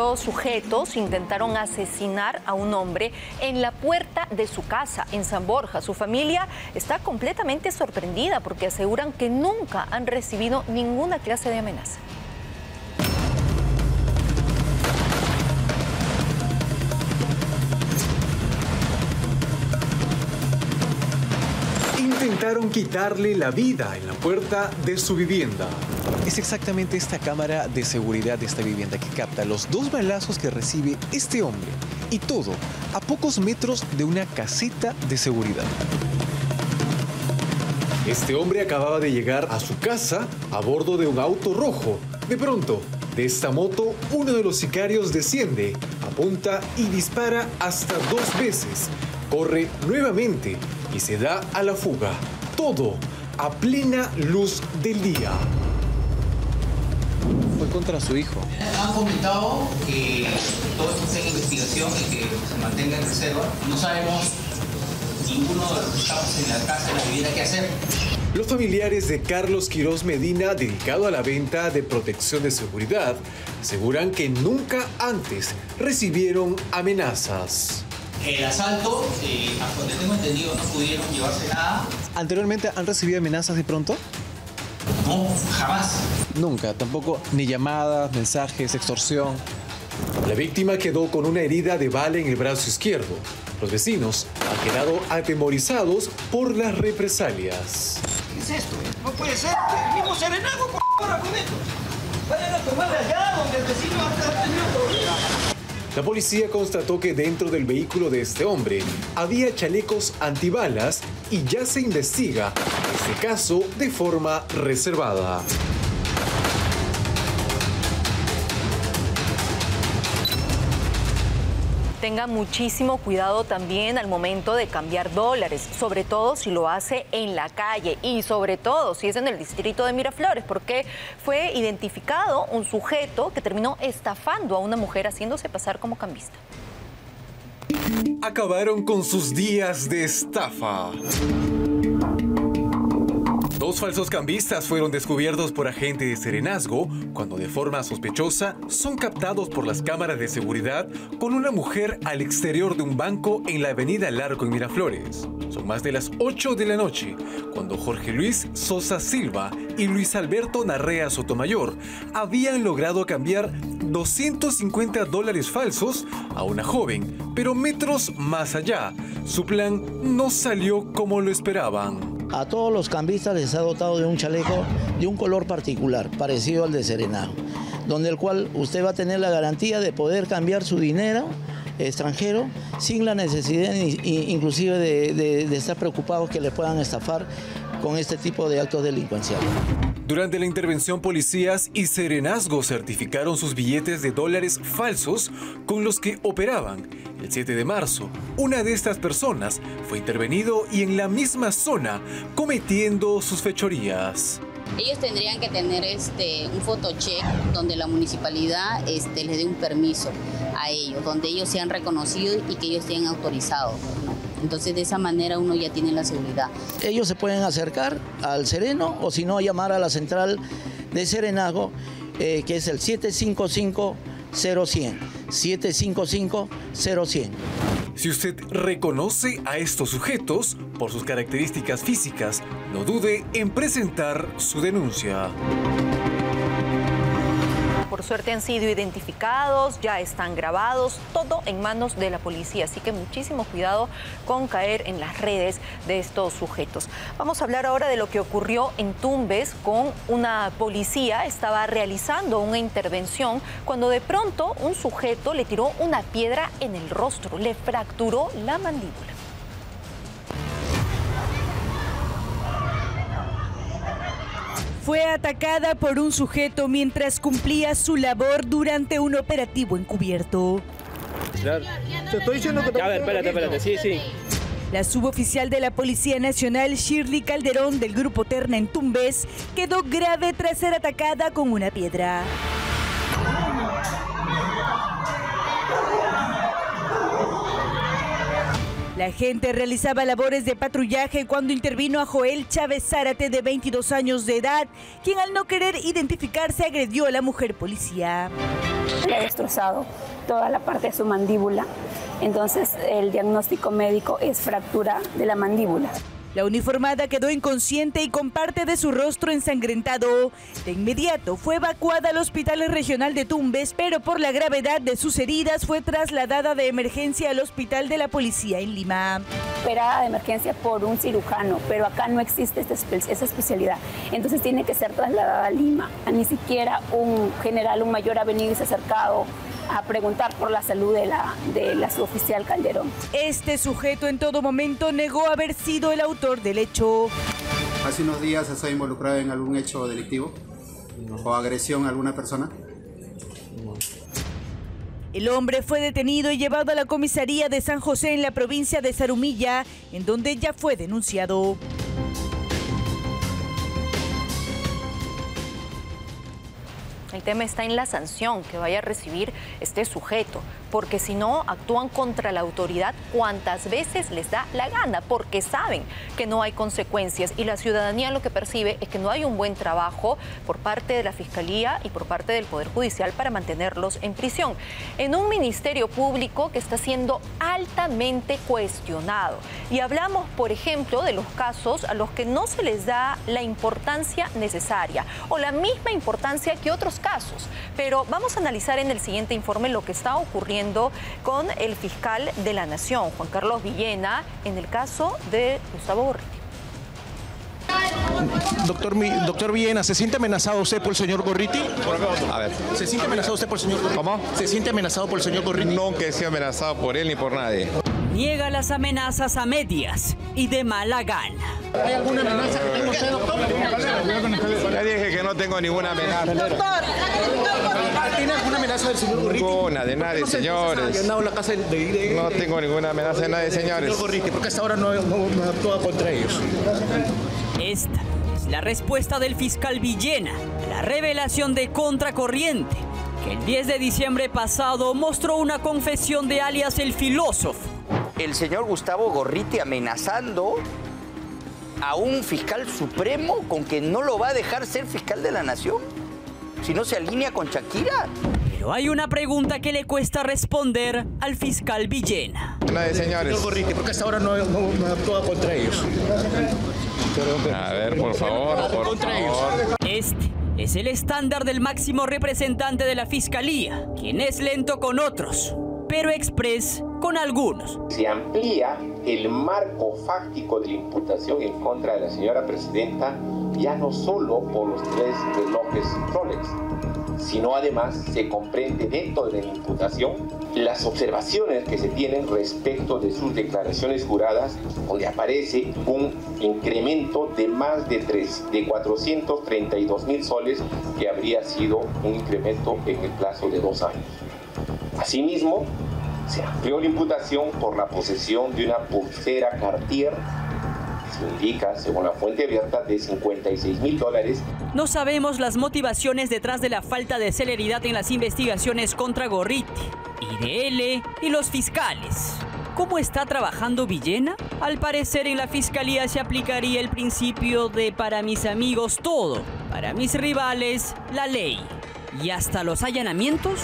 dos sujetos intentaron asesinar a un hombre en la puerta de su casa en San Borja. Su familia está completamente sorprendida porque aseguran que nunca han recibido ninguna clase de amenaza. Intentaron quitarle la vida en la puerta de su vivienda. Es exactamente esta cámara de seguridad de esta vivienda que capta los dos balazos que recibe este hombre. Y todo a pocos metros de una caseta de seguridad. Este hombre acababa de llegar a su casa a bordo de un auto rojo. De pronto, de esta moto, uno de los sicarios desciende, apunta y dispara hasta 2 veces. Corre nuevamente y se da a la fuga. Todo a plena luz del día. Fue contra su hijo. Han comentado que todo esto está en investigación y que se mantenga en reserva. No sabemos ninguno de los que estamos en la casa de la vivienda qué hacer. Los familiares de Carlos Quirós Medina, dedicado a la venta de protección de seguridad, aseguran que nunca antes recibieron amenazas. El asalto, hasta donde tengo entendido, no pudieron llevarse nada. ¿Anteriormente han recibido amenazas de pronto? No, jamás. Nunca, tampoco ni llamadas, mensajes, extorsión. La víctima quedó con una herida de bala en el brazo izquierdo. Los vecinos han quedado atemorizados por las represalias. ¿Qué es esto? No puede ser. El mismo serenago, por favor, con esto. Vayan a tomar allá donde el vecino va a estar teniendo. La policía constató que dentro del vehículo de este hombre había chalecos antibalas y ya se investiga este caso de forma reservada. Tenga muchísimo cuidado también al momento de cambiar dólares, sobre todo si lo hace en la calle y sobre todo si es en el distrito de Miraflores, porque fue identificado un sujeto que terminó estafando a una mujer haciéndose pasar como cambista. Acabaron con sus días de estafa. 2 falsos cambistas fueron descubiertos por agentes de serenazgo cuando de forma sospechosa son captados por las cámaras de seguridad con una mujer al exterior de un banco en la avenida Larco en Miraflores. Son más de las 8 de la noche cuando Jorge Luis Sosa Silva y Luis Alberto Narrea Sotomayor habían logrado cambiar $250 falsos a una joven, pero metros más allá. Su plan no salió como lo esperaban. A todos los cambistas les ha dotado de un chaleco de un color particular, parecido al de serenajo, donde el cual usted va a tener la garantía de poder cambiar su dinero extranjero sin la necesidad inclusive de estar preocupados que le puedan estafar con este tipo de actos delincuenciales. Durante la intervención, policías y serenazgo certificaron sus billetes de dólares falsos con los que operaban. El 7 de marzo, una de estas personas fue intervenido y en la misma zona cometiendo sus fechorías. Ellos tendrían que tener un photocheck donde la municipalidad les dé un permiso a ellos, donde ellos sean reconocidos y que ellos estén autorizados, ¿no? Entonces, de esa manera uno ya tiene la seguridad. Ellos se pueden acercar al sereno o si no, llamar a la central de serenazgo, que es el 755-0100. 755-0100. Si usted reconoce a estos sujetos por sus características físicas, no dude en presentar su denuncia. Por suerte han sido identificados, ya están grabados, todo en manos de la policía. Así que muchísimo cuidado con caer en las redes de estos sujetos. Vamos a hablar ahora de lo que ocurrió en Tumbes con una policía. Estaba realizando una intervención cuando de pronto un sujeto le tiró una piedra en el rostro, le fracturó la mandíbula. Fue atacada por un sujeto mientras cumplía su labor durante un operativo encubierto. Te estoy diciendo que... A ver, espérate, sí. La suboficial de la Policía Nacional, Shirley Calderón, del Grupo Terna en Tumbes, quedó grave tras ser atacada con una piedra. La gente realizaba labores de patrullaje cuando intervino a Joel Chávez Zárate, de 22 años de edad, quien al no querer identificarse agredió a la mujer policía. Le ha destrozado toda la parte de su mandíbula, entonces el diagnóstico médico es fractura de la mandíbula. La uniformada quedó inconsciente y con parte de su rostro ensangrentado. De inmediato fue evacuada al Hospital Regional de Tumbes, pero por la gravedad de sus heridas fue trasladada de emergencia al Hospital de la Policía en Lima. Operada de emergencia por un cirujano, pero acá no existe esa especialidad. Entonces tiene que ser trasladada a Lima. Ni siquiera un general, un mayor ha venido y se ha acercado a preguntar por la salud de la suboficial Calderón. Este sujeto en todo momento negó haber sido el autor del hecho. ¿Hace unos días se ha involucrado en algún hecho delictivo o agresión a alguna persona? El hombre fue detenido y llevado a la comisaría de San José en la provincia de Zarumilla, en donde ya fue denunciado. El tema está en la sanción que vaya a recibir este sujeto, porque si no, actúan contra la autoridad cuantas veces les da la gana, porque saben que no hay consecuencias y la ciudadanía lo que percibe es que no hay un buen trabajo por parte de la Fiscalía y por parte del Poder Judicial para mantenerlos en prisión. En un ministerio público que está siendo altamente cuestionado. Y hablamos, por ejemplo, de los casos a los que no se les da la importancia necesaria o la misma importancia que otros casos, pero vamos a analizar en el siguiente informe lo que está ocurriendo con el fiscal de la Nación, Juan Carlos Villena, en el caso de Gustavo Gorriti. Doctor Villena, ¿se siente amenazado usted por el señor Gorriti? A ver. ¿Se siente amenazado usted por el señor Gorriti? ¿Cómo? ¿Se siente amenazado por el señor Gorriti? No, que sea amenazado por él ni por nadie. Niega las amenazas a medias y de mala gana. ¿Hay alguna amenaza que tenga usted, doctor? Ya dije que no tengo ninguna amenaza. Doctor, ¿tiene alguna amenaza del señor Gorriti? Ninguna, de nadie, señores. No tengo ninguna amenaza de nadie, señores. Porque hasta ahora no actúa contra ellos. Esta es la respuesta del fiscal Villena a la revelación de Contracorriente, que el 10 de diciembre pasado mostró una confesión de alias El Filósofo. El señor Gustavo Gorriti amenazando a un fiscal supremo con que no lo va a dejar ser fiscal de la Nación, si no se alinea con Shakira. Pero hay una pregunta que le cuesta responder al fiscal Villena. Nadie, señores. Señor Gorriti, porque hasta ahora no actúa contra ellos. A ver, por favor, por favor. Este es el estándar del máximo representante de la Fiscalía, quien es lento con otros, pero express con algunos. Se amplía el marco fáctico de la imputación en contra de la señora presidenta, ya no solo por los 3 relojes Rolex, sino además se comprende dentro de la imputación las observaciones que se tienen respecto de sus declaraciones juradas, donde aparece un incremento de más de 432.000 soles, que habría sido un incremento en el plazo de 2 años. Asimismo, se amplió la imputación por la posesión de una pulsera Cartier, se indica, según la fuente abierta, de $56.000. No sabemos las motivaciones detrás de la falta de celeridad en las investigaciones contra Gorriti, IDL y los fiscales. ¿Cómo está trabajando Villena? Al parecer, en la Fiscalía se aplicaría el principio de para mis amigos todo, para mis rivales la ley. ¿Y hasta los allanamientos?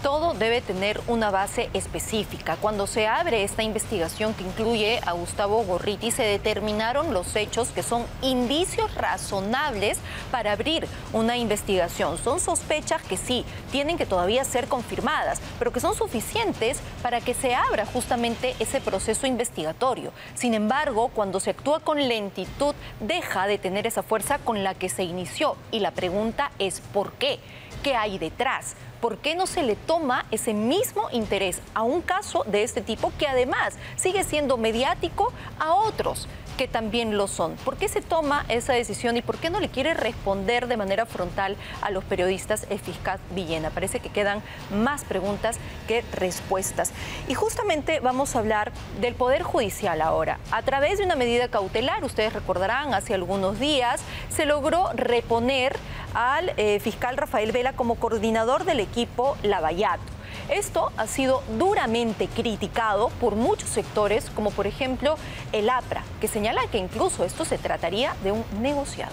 Todo debe tener una base específica. Cuando se abre esta investigación que incluye a Gustavo Gorriti, se determinaron los hechos que son indicios razonables para abrir una investigación. Son sospechas que sí, tienen que todavía ser confirmadas, pero que son suficientes para que se abra justamente ese proceso investigatorio. Sin embargo, cuando se actúa con lentitud, deja de tener esa fuerza con la que se inició. Y la pregunta es ¿por qué? ¿Qué hay detrás? ¿Por qué no se le toma ese mismo interés a un caso de este tipo que además sigue siendo mediático a otros que también lo son? ¿Por qué se toma esa decisión y por qué no le quiere responder de manera frontal a los periodistas el fiscal Villena? Parece que quedan más preguntas que respuestas. Y justamente vamos a hablar del Poder Judicial ahora. A través de una medida cautelar, ustedes recordarán, hace algunos días se logró reponer al fiscal Rafael Vela como coordinador del equipo Lavallato. Esto ha sido duramente criticado por muchos sectores, como por ejemplo el APRA, que señala que incluso esto se trataría de un negociado.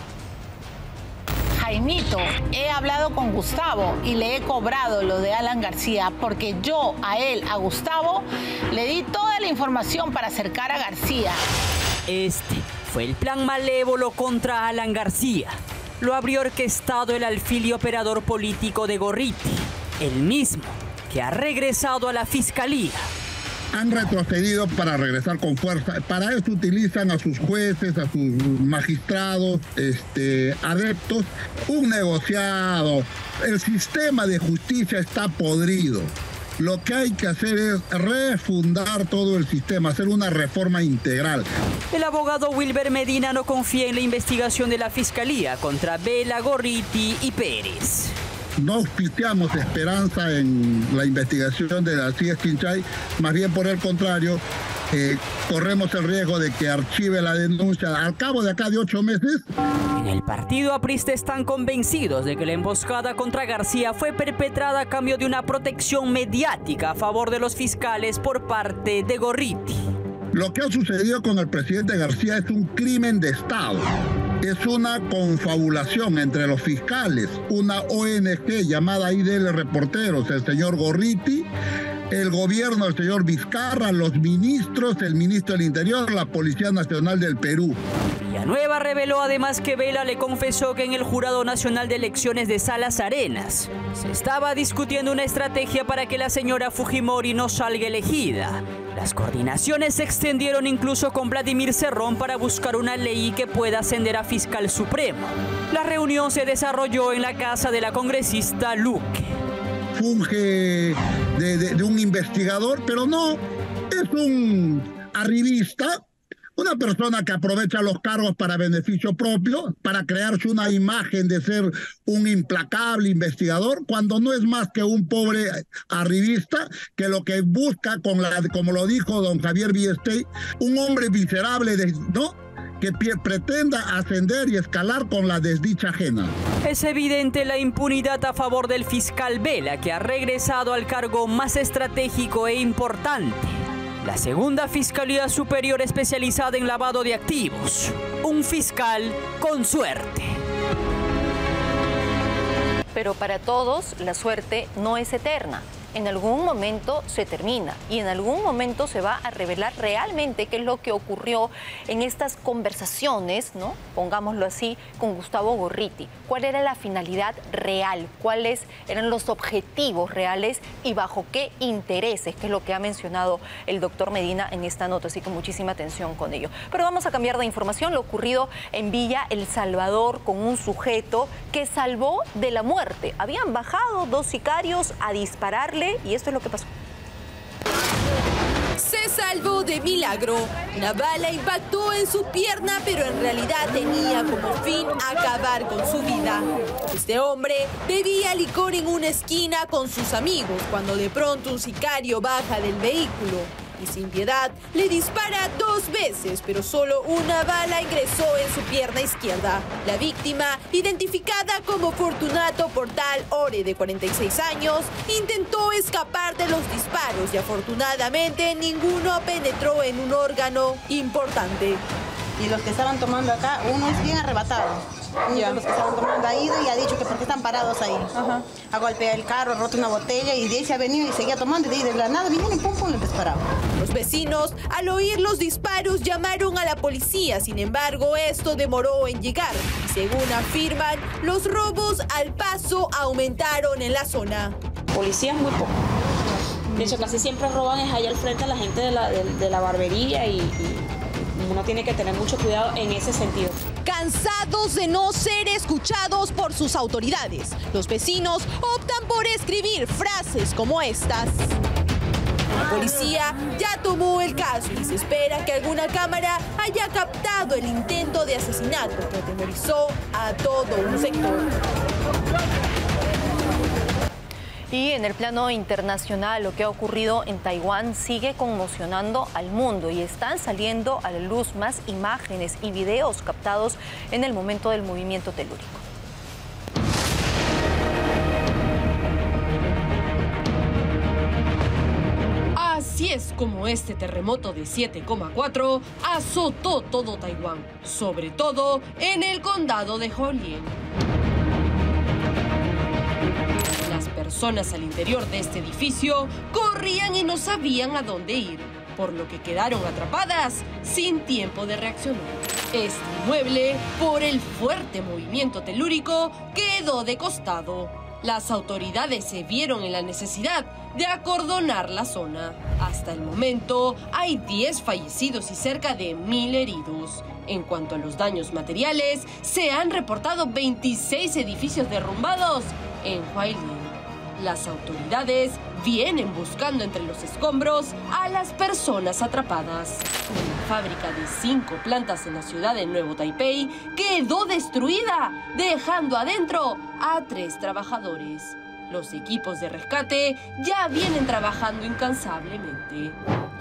Jaimito, he hablado con Gustavo y le he cobrado lo de Alan García porque yo a él, a Gustavo, le di toda la información para acercar a García. Este fue el plan malévolo contra Alan García. Lo habría orquestado el alfil y operador político de Gorriti, el mismo que ha regresado a la fiscalía. Han retrocedido para regresar con fuerza. Para eso utilizan a sus jueces, a sus magistrados, adeptos. Un negociado. El sistema de justicia está podrido. Lo que hay que hacer es refundar todo el sistema, hacer una reforma integral. El abogado Wilber Medina no confía en la investigación de la Fiscalía contra Vela, Gorriti y Pérez. No auspiciamos esperanza en la investigación de García Quinchay, más bien por el contrario, corremos el riesgo de que archive la denuncia al cabo de acá de 8 meses. En el partido aprista están convencidos de que la emboscada contra García fue perpetrada a cambio de una protección mediática a favor de los fiscales por parte de Gorriti. Lo que ha sucedido con el presidente García es un crimen de Estado. Es una confabulación entre los fiscales, una ONG llamada IDL Reporteros, el señor Gorriti, el gobierno del señor Vizcarra, los ministros, el ministro del Interior, la Policía Nacional del Perú. Villanueva reveló además que Vela le confesó que en el Jurado Nacional de Elecciones de Salas Arenas se estaba discutiendo una estrategia para que la señora Fujimori no salga elegida. Las coordinaciones se extendieron incluso con Vladimir Cerrón para buscar una ley que pueda ascender a fiscal supremo. La reunión se desarrolló en la casa de la congresista Luque. Funge de un investigador, pero no, es un arribista, una persona que aprovecha los cargos para beneficio propio, para crearse una imagen de ser un implacable investigador, cuando no es más que un pobre arribista que lo que busca, como lo dijo don Javier Biestey, un hombre miserable, que pretenda ascender y escalar con la desdicha ajena. Es evidente la impunidad a favor del fiscal Vela, que ha regresado al cargo más estratégico e importante, la segunda Fiscalía Superior especializada en lavado de activos. Un fiscal con suerte. Pero para todos la suerte no es eterna. En algún momento se termina y en algún momento se va a revelar realmente qué es lo que ocurrió en estas conversaciones, ¿no? Pongámoslo así, con Gustavo Gorriti. ¿Cuál era la finalidad real? ¿Cuáles eran los objetivos reales y bajo qué intereses? Que es lo que ha mencionado el doctor Medina en esta nota, así que muchísima atención con ello. Pero vamos a cambiar de información, lo ocurrido en Villa El Salvador con un sujeto que salvó de la muerte. Habían bajado 2 sicarios a dispararle y esto es lo que pasó. Se salvó de milagro. Una bala impactó en su pierna, pero en realidad tenía como fin acabar con su vida. Este hombre bebía licor en una esquina con sus amigos cuando de pronto un sicario baja del vehículo y sin piedad le dispara 2 veces, pero solo una bala ingresó en su pierna izquierda. La víctima, identificada como Fortunato Portal Ore, de 46 años, intentó escapar de los disparos y afortunadamente ninguno penetró en un órgano importante. Y los que estaban tomando acá, uno es bien arrebatado. Uno de los que estaban tomando ha ido y ha dicho que por qué están parados ahí. Ajá. Ha golpeado el carro, ha roto una botella y de ahí se ha venido y seguía tomando. Y de la nada vinieron y pum, pum, le dispararon. Los vecinos, al oír los disparos, llamaron a la policía. Sin embargo, esto demoró en llegar. Y según afirman, los robos al paso aumentaron en la zona. Policías muy poco. De hecho, casi siempre roban es allá al frente a la gente de la barbería y uno tiene que tener mucho cuidado en ese sentido. Cansados de no ser escuchados por sus autoridades, los vecinos optan por escribir frases como estas. La policía ya tomó el caso y se espera que alguna cámara haya captado el intento de asesinato que atemorizó a todo un sector. Y en el plano internacional, lo que ha ocurrido en Taiwán sigue conmocionando al mundo y están saliendo a la luz más imágenes y videos captados en el momento del movimiento telúrico. Así es como este terremoto de 7,4 azotó todo Taiwán, sobre todo en el condado de Hualien. Las personas al interior de este edificio corrían y no sabían a dónde ir, por lo que quedaron atrapadas sin tiempo de reaccionar. Este inmueble, por el fuerte movimiento telúrico, quedó de costado. Las autoridades se vieron en la necesidad de acordonar la zona. Hasta el momento, hay 10 fallecidos y cerca de 1.000 heridos. En cuanto a los daños materiales, se han reportado 26 edificios derrumbados en Hualien. Las autoridades vienen buscando entre los escombros a las personas atrapadas. Una fábrica de 5 plantas en la ciudad de Nuevo Taipei quedó destruida, dejando adentro a 3 trabajadores. Los equipos de rescate ya vienen trabajando incansablemente.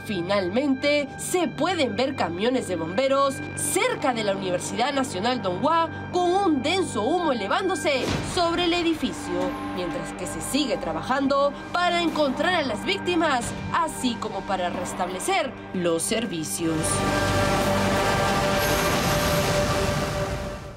Finalmente, se pueden ver camiones de bomberos cerca de la Universidad Nacional Donghua con un denso humo elevándose sobre el edificio, mientras que se sigue trabajando para encontrar a las víctimas, así como para restablecer los servicios.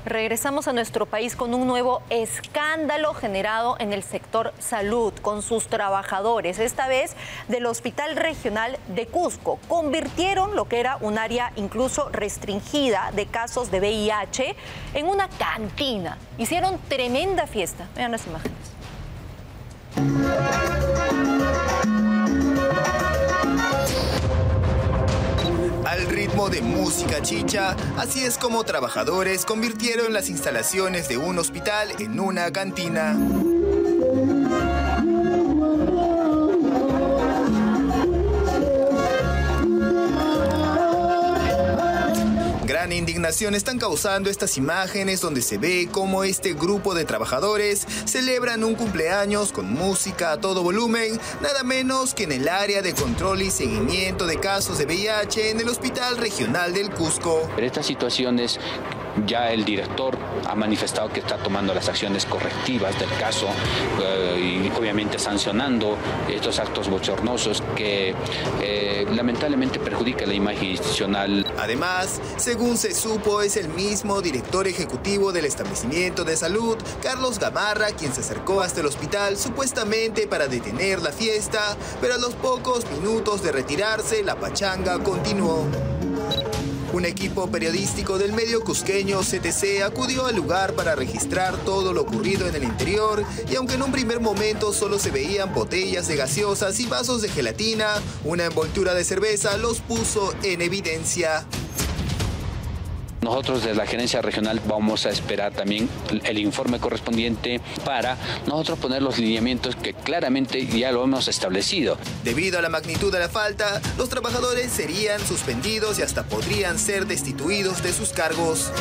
Regresamos a nuestro país con un nuevo escándalo generado en el sector salud con sus trabajadores, esta vez del Hospital Regional de Cusco. Convirtieron lo que era un área incluso restringida de casos de VIH en una cantina. Hicieron tremenda fiesta. Vean las imágenes. Al ritmo de música chicha, así es como trabajadores convirtieron las instalaciones de un hospital en una cantina. Gran indignación están causando estas imágenes donde se ve cómo este grupo de trabajadores celebran un cumpleaños con música a todo volumen, nada menos que en el área de control y seguimiento de casos de VIH en el Hospital Regional del Cusco. En estas situaciones ya el director ha manifestado que está tomando las acciones correctivas del caso y obviamente sancionando estos actos bochornosos que lamentablemente perjudican la imagen institucional. Además, según se supo, es el mismo director ejecutivo del establecimiento de salud, Carlos Gamarra, quien se acercó hasta el hospital supuestamente para detener la fiesta, pero a los pocos minutos de retirarse, la pachanga continuó. Un equipo periodístico del medio cusqueño CTC acudió al lugar para registrar todo lo ocurrido en el interior y aunque en un primer momento solo se veían botellas de gaseosas y vasos de gelatina, una envoltura de cerveza los puso en evidencia. Nosotros desde la gerencia regional vamos a esperar también el informe correspondiente para nosotros poner los lineamientos que claramente ya lo hemos establecido. Debido a la magnitud de la falta, los trabajadores serían suspendidos y hasta podrían ser destituidos de sus cargos.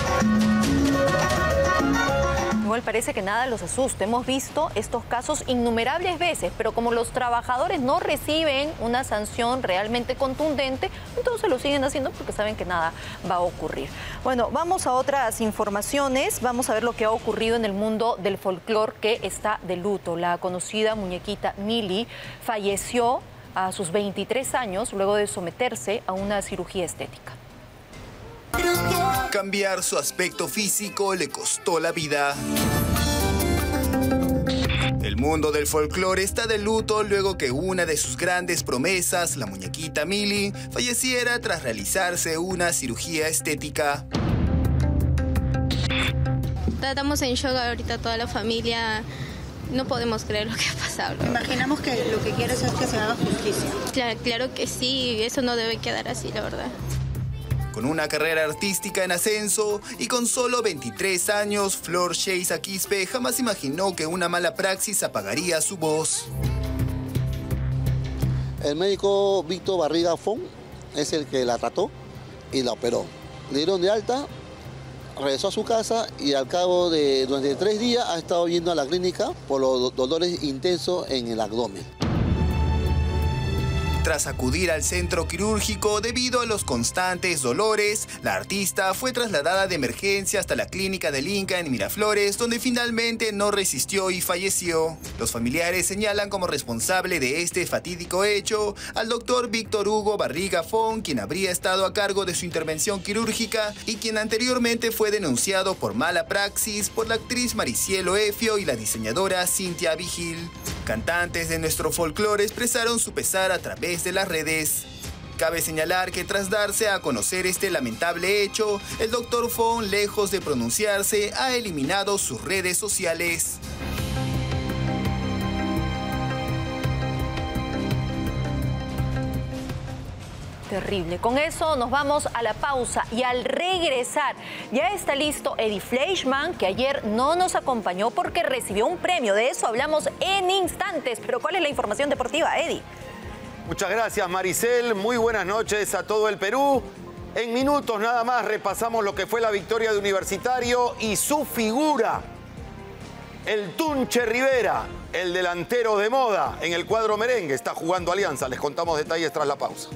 Igual parece que nada los asusta. Hemos visto estos casos innumerables veces, pero como los trabajadores no reciben una sanción realmente contundente, entonces lo siguen haciendo porque saben que nada va a ocurrir. Bueno, vamos a otras informaciones. Vamos a ver lo que ha ocurrido en el mundo del folclore que está de luto. La conocida muñequita Milly falleció a sus 23 años luego de someterse a una cirugía estética. Cambiar su aspecto físico le costó la vida. El mundo del folclore está de luto luego que una de sus grandes promesas, la muñequita Milly, falleciera tras realizarse una cirugía estética. Estamos en shock ahorita toda la familia. No podemos creer lo que ha pasado. Imaginamos que lo que quieres es que se haga justicia. Claro que sí, eso no debe quedar así, la verdad. Con una carrera artística en ascenso y con solo 23 años, Flor Chase Aquispe jamás imaginó que una mala praxis apagaría su voz. El médico Víctor Barriga Fon es el que la trató y la operó. Le dieron de alta, regresó a su casa y al cabo de durante 3 días ha estado yendo a la clínica por los dolores intensos en el abdomen. Tras acudir al centro quirúrgico debido a los constantes dolores, la artista fue trasladada de emergencia hasta la clínica del Inca en Miraflores, donde finalmente no resistió y falleció. Los familiares señalan como responsable de este fatídico hecho al doctor Víctor Hugo Barriga Fon, quien habría estado a cargo de su intervención quirúrgica y quien anteriormente fue denunciado por mala praxis por la actriz Maricielo Efio y la diseñadora Cintia Vigil. Cantantes de nuestro folclore expresaron su pesar a través de las redes. Cabe señalar que tras darse a conocer este lamentable hecho, el doctor Fon, lejos de pronunciarse, ha eliminado sus redes sociales. Terrible. Con eso nos vamos a la pausa y al regresar ya está listo Eddie Fleischmann, que ayer no nos acompañó porque recibió un premio. De eso hablamos en instantes. Pero ¿cuál es la información deportiva, Eddie? Muchas gracias, Maricel. Muy buenas noches a todo el Perú. En minutos nada más repasamos lo que fue la victoria de Universitario y su figura, el Tunche Rivera, el delantero de moda en el cuadro merengue. Está jugando Alianza. Les contamos detalles tras la pausa.